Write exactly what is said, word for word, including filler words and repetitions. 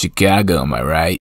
Chicago, am I right?